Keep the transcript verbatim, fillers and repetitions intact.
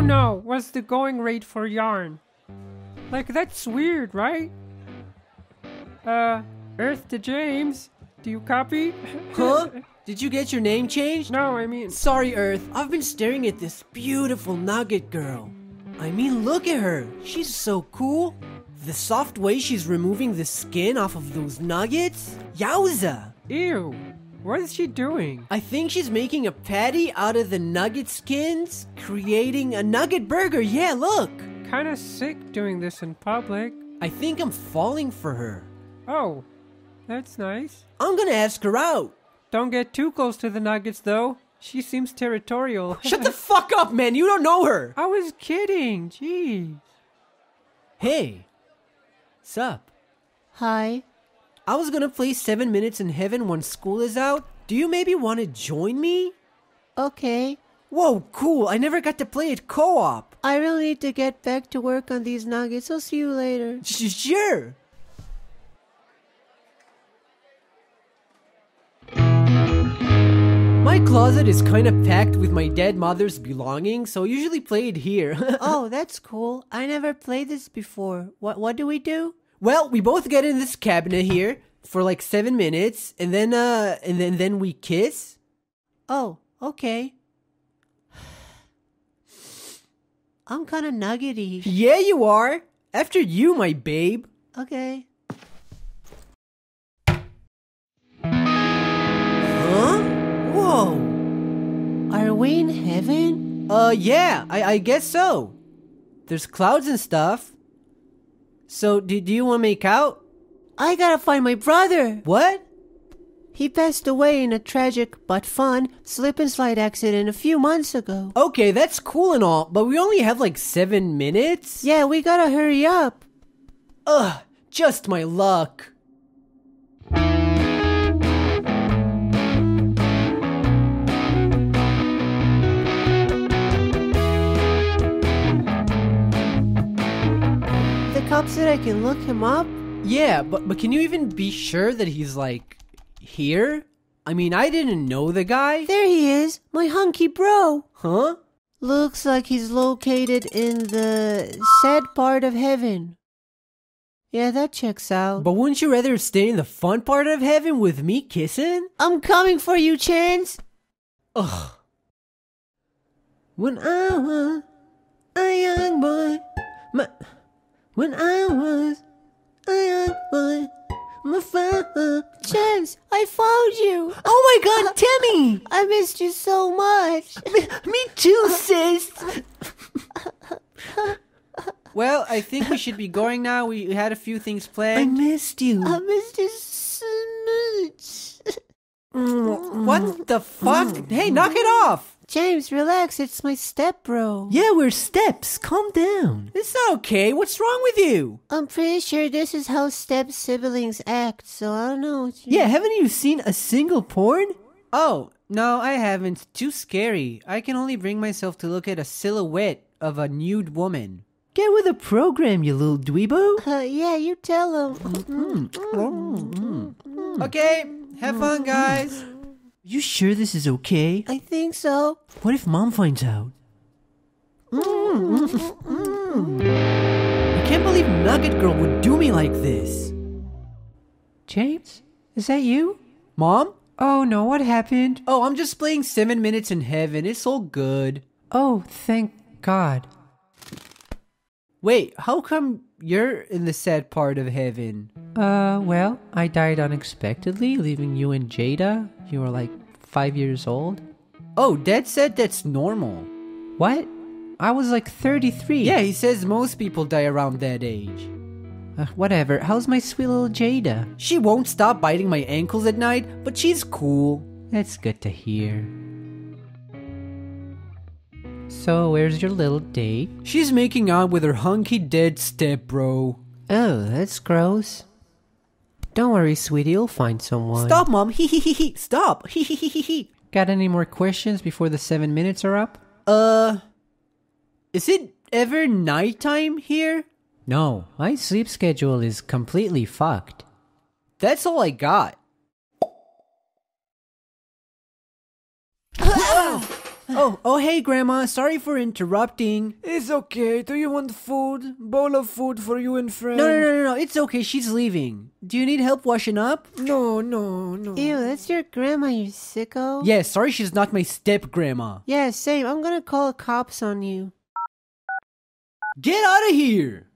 oh no, what's the going rate for yarn? Like, that's weird, right? Uh, Earth to James, do you copy? Huh? Did you get your name changed? No, I mean... Sorry, Earth. I've been staring at this beautiful nugget girl. I mean, look at her. She's so cool. The soft way she's removing the skin off of those nuggets? Yowza! Ew. What is she doing? I think she's making a patty out of the nugget skins, creating a nugget burger. Yeah, look! Kinda sick doing this in public. I think I'm falling for her. Oh, that's nice. I'm gonna ask her out. Don't get too close to the nuggets, though. She seems territorial. Shut the fuck up, man! You don't know her! I was kidding, jeez. Hey. Sup? Hi. I was gonna play seven minutes in heaven when school is out. Do you maybe want to join me? Okay. Whoa, cool! I never got to play it co-op! I really need to get back to work on these nuggets. I'll see you later. Sure! My closet is kind of packed with my dead mother's belongings, so I usually play it here. Oh, that's cool. I never played this before. What What do we do? Well, we both get in this cabinet here for like seven minutes, and then uh, and then then we kiss. Oh, okay. I'm kind of nuggety. Yeah, you are. After you, my babe. Okay. Whoa! Are we in heaven? Uh, yeah, I, I guess so. There's clouds and stuff. So, do, do you want to make out? I gotta find my brother! What? He passed away in a tragic, but fun, slip and slide accident a few months ago. Okay, that's cool and all, but we only have like seven minutes? Yeah, we gotta hurry up. Ugh, just my luck. Cop said I can look him up? Yeah, but, but can you even be sure that he's, like, here? I mean, I didn't know the guy. There he is, my hunky bro. Huh? Looks like he's located in the sad part of heaven. Yeah, that checks out. But wouldn't you rather stay in the fun part of heaven with me kissing? I'm coming for you, Chance. Ugh. When I was a young boy, my... When I was a young boy, my father... James, I found you! Oh my god, Timmy! I missed you so much! Me, me too, sis! Well, I think we should be going now. We had a few things planned. I missed you. I missed you so much. What the fuck? Hey, knock it off! James, relax, it's my step bro. Yeah, we're steps, calm down. It's not okay, what's wrong with you? I'm pretty sure this is how step siblings act, so I don't know what you... Yeah, haven't you seen a single porn? Oh, no, I haven't. Too scary. I can only bring myself to look at a silhouette of a nude woman. Get with the program, you little dweebo. Uh, yeah, you tell them. Mm-hmm. Mm-hmm. Okay, have fun, guys. You sure this is okay? I think so. What if Mom finds out? Mm, mm, mm. I can't believe Nugget Girl would do me like this. James? Is that you? Mom? Oh no, what happened? Oh, I'm just playing seven minutes in heaven. It's all good. Oh, thank God. Wait, how come you're in the sad part of heaven? Uh, well, I died unexpectedly, leaving you and Jada. You were like five years old. Oh, Dad said that's normal. What? I was like thirty-three. Yeah, he says most people die around that age. Uh, whatever, how's my sweet little Jada? She won't stop biting my ankles at night, but she's cool. That's good to hear. So, where's your little date? She's making out with her hunky dead stepbro. Oh, that's gross. Don't worry, sweetie, you'll find someone. Stop, Mom! Hee hee hee hee! Stop! Hee hee hee hee hee! Got any more questions before the seven minutes are up? Uh... Is it ever nighttime here? No, my sleep schedule is completely fucked. That's all I got. Oh, oh, hey, Grandma. Sorry for interrupting. It's okay. Do you want food? Bowl of food for you and friend. No, no, no, no, no. It's okay. She's leaving. Do you need help washing up? No, no, no. Ew, that's your grandma, you sicko. Yeah, sorry she's not my step-grandma. Yeah, same. I'm gonna call the cops on you. Get out of here!